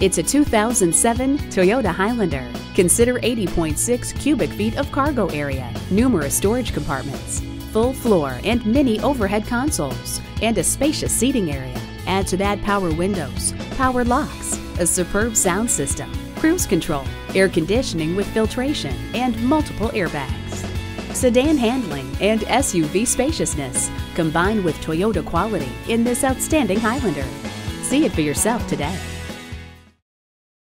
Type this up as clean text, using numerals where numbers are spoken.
It's a 2007 Toyota Highlander. Consider 80.6 cubic feet of cargo area, numerous storage compartments, full floor and mini overhead consoles, and a spacious seating area. Add to that power windows, power locks, a superb sound system, cruise control, air conditioning with filtration, and multiple airbags. Sedan handling and SUV spaciousness combined with Toyota quality in this outstanding Highlander. See it for yourself today.